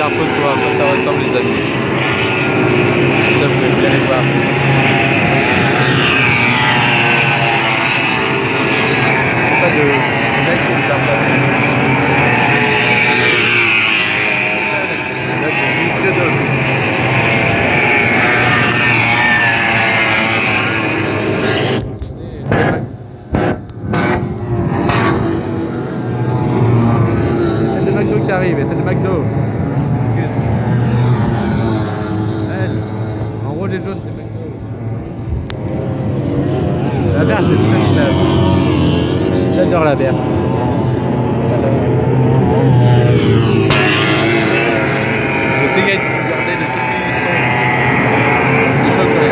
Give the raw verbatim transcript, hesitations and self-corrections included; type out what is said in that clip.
la repose pour voir à quoi ça ressemble les amis. Ça vous pouvez bien les voir. Pas de mec qui ne parle pas. Là, il y a des vidéos. Arrive, c'est le McDo. En gros, les jaunes, c'est McDo. La bière, c'est j'adore la bière. Le Sega, regardez de toutes les sons. C'est chocolat.